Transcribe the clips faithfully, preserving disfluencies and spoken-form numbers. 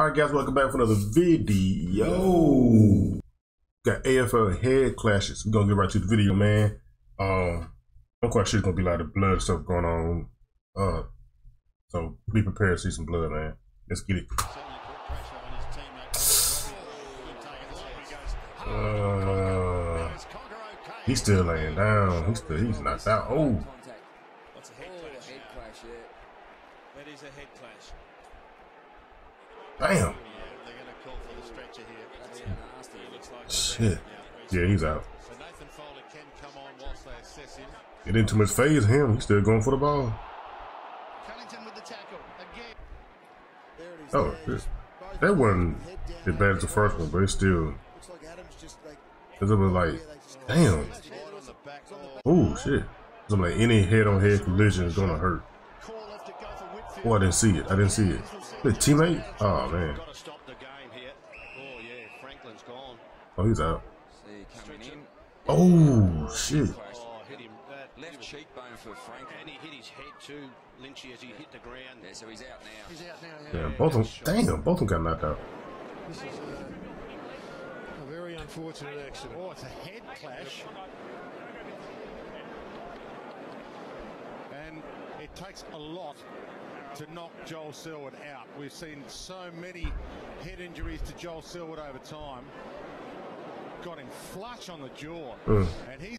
Alright guys, welcome back for another video. Yo. Got A F L head clashes. We're gonna get right to the video, man. Um I'm quite sure it's gonna be a lot of blood stuff going on. Uh so be prepared to see some blood, man. Let's get it. Uh, he's still laying down. He's still he's knocked out. Oh, that's a head clash. Head clash, yeah. That is a head clash. Damn. Shit. Yeah, he's out. It didn't too much phase him. He's still going for the ball. Oh, shit. That wasn't as bad as the first one, but it's still. Cause it was like, damn. Oh shit. I'm like, any head-on-head collision is gonna hurt. Oh, I didn't see it. I didn't see it. The teammate? Oh, man. Oh, he's out. Oh, shit. Yeah, both of them. Damn, both of them got knocked out. A very unfortunate accident. Oh, it's a head clash. And it takes a lot to knock Joel Selwood out. We've seen so many head injuries to Joel Selwood over time. Got him flush on the jaw. Mm. And he's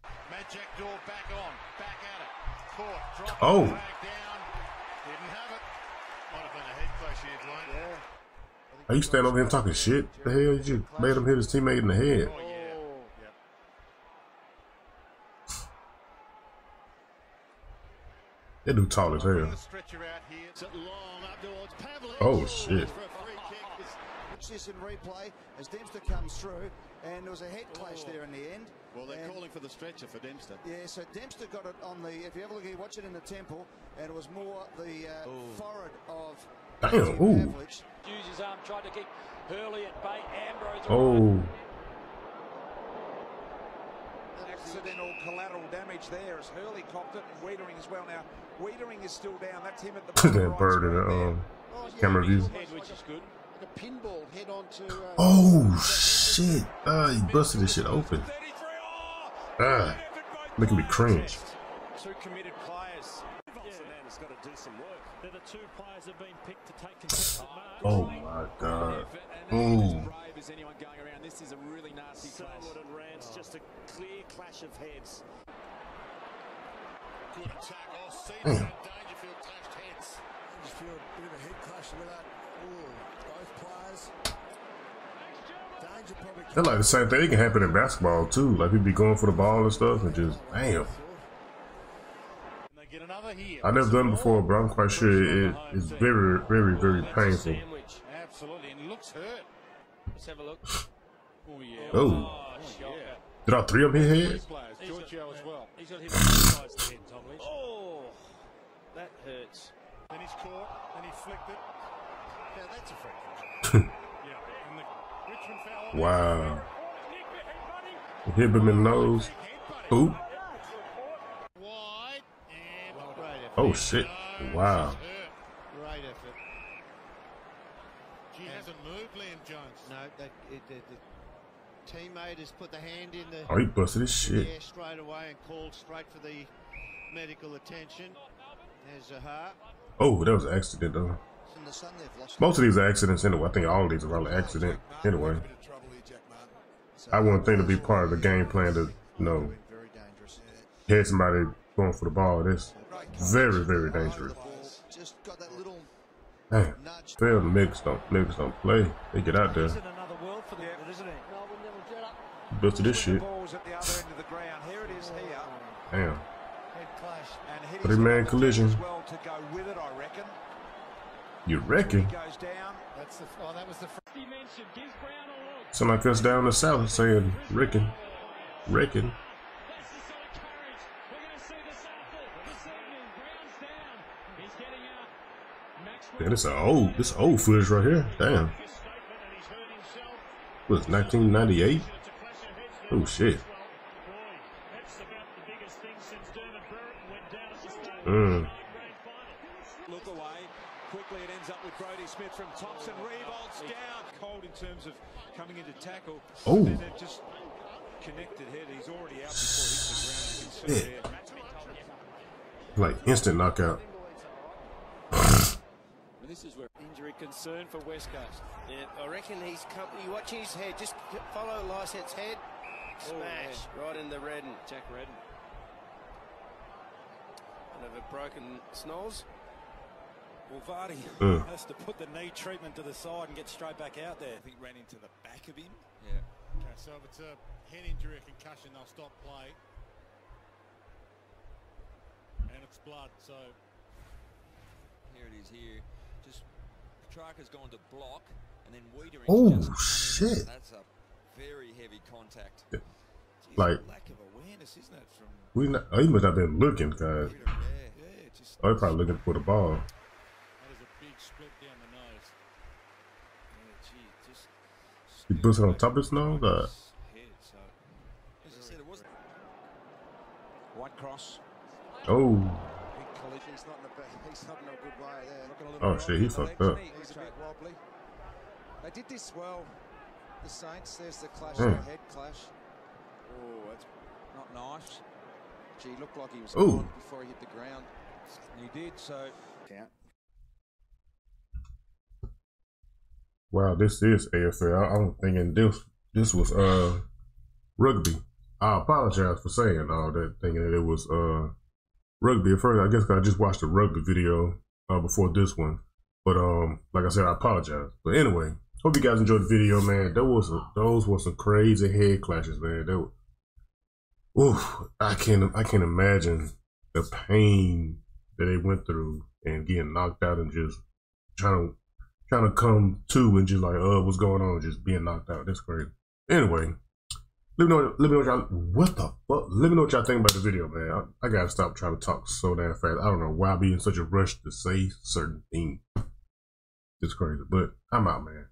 Jack Dore back on, back at it. Caught, dropped oh. It back down. Didn't have it. Might have been a head clash he had lined there. Yeah. Are you standing over him talking shit? The hell did you made him hit his teammate in the head? Oh, yeah. That dude tall as hell. Oh shit. Watch this in replay as Dempster comes through, and there was a head clash there in the end. Well, they're calling for the stretcher for Dempster. Yeah, so Dempster got it on the, if you ever look, you watch it in the temple, and it was more the uh, forehead of Pavlitch. Used his arm, tried to keep Hurley at bay. Ambrose. Oh. Accidental collateral damage there as Hurley copped it, and Weidering as well. Now Weidering is still down. That's him at the that bird in the um, oh, yeah, camera view. Head, which is good. Like a pinball head onto, uh, oh shit! Ah, uh, he busted this shit open. Ah, making me cringe. Two committed players. Has got to do some work. They're the two players have been picked to take contested marks. Oh my god. Oh. As anyone going around, this is a really nasty clash. And Rand's just a clear clash of heads. Good attack. Oh, see that Dangerfield clashed heads. I just feel a bit of a head clash with that. Both players. Danger probably. That's like the same thing. It can happen in basketball too. Like he'd be going for the ball and stuff, and just damn. I've never done it before, but I'm quite sure it is very, very, very painful. Absolutely, and looks hurt. Let's have a look. Oh, yeah. Oh. Yeah. Did all three of them hit head? Giorgio as well. He's got him inside the head, Tom Lynch. Oh, that hurts. Then he's caught, and he flicked it. Now that's a free kick. Yeah, and the Richmond foul. Wow. Hit him in the nose. Oop. Wide. And oh, shit. Wow. Great effort. He hasn't moved, Liam Jones. No, that, it, it, the teammate has put the hand in the. Oh, he busted his shit. Yeah, straight away and called straight for the medical attention. There's a heart. Oh, that was an accident though. The sun, most of these are accidents anyway. I think all of these are probably accident anyway. I wouldn't think to be part of the game plan to, you know, head somebody going for the ball. That's very, very dangerous. Just got that little. Damn, fail niggas don't, niggas don't play. They get out there. Busted this shit. Damn. Three man collision. You reckon? Sound like us down the south saying, reckon, reckon. Yeah, this is old, this old footage right here. Damn. What is nineteen ninety-eight? Oh shit. Mm. Look away. Quickly it ends up with Brody Smith from Thompson, revolts down. Cold in terms of coming into tackle. Oh. And it just connected head. He's already out before he hits the ground. Like instant knockout. This is where injury concern for West Coast. Yeah, I reckon he's company watching his head. Just follow Lysette's head. Smash oh, right in the Redden. Jack Redden. And have a broken snolls. Well, Vardy mm. has to put the knee treatment to the side and get straight back out there. I think ran into the back of him. Yeah. Okay, so if it's a head injury or concussion, they'll stop play. And it's blood, so here it is here. Just Petrarca's gone to block and then Weidering. Oh shit. That's a very heavy contact. Yeah. Jeez, like lack of awareness, isn't it? From we not, he must have been looking, guys. Yeah, yeah, just oh, he's probably looking for the ball. That is a big split down the nose. Yeah, gee, just he boosted on top of his nose, uh so. As I said, it wasn't white cross. Oh. Oh shit, he fucked up. They did this well. The Saints, there's the clash, the head clash. Oh, that's not nice. Gee, looked like he was gone before he hit the ground. And he did, so count. Wow, this is A F L. I'm thinking this this was uh rugby. I apologize for saying all that, thinking that it was uh rugby at first. I guess I just watched a rugby video uh, before this one, but um, like I said, I apologize. But anyway, hope you guys enjoyed the video, man. That was a, those were some crazy head clashes, man. That, oof, I can't I can't imagine the pain that they went through and getting knocked out and just trying to trying to come to and just like, uh, what's going on? Just being knocked out. That's crazy. Anyway. Let me know, let me know what y'all, what the fuck? Let me know what y'all think about the video, man. I, I gotta stop trying to talk so damn fast. I don't know why I be in such a rush to say certain things. It's crazy, but I'm out, man.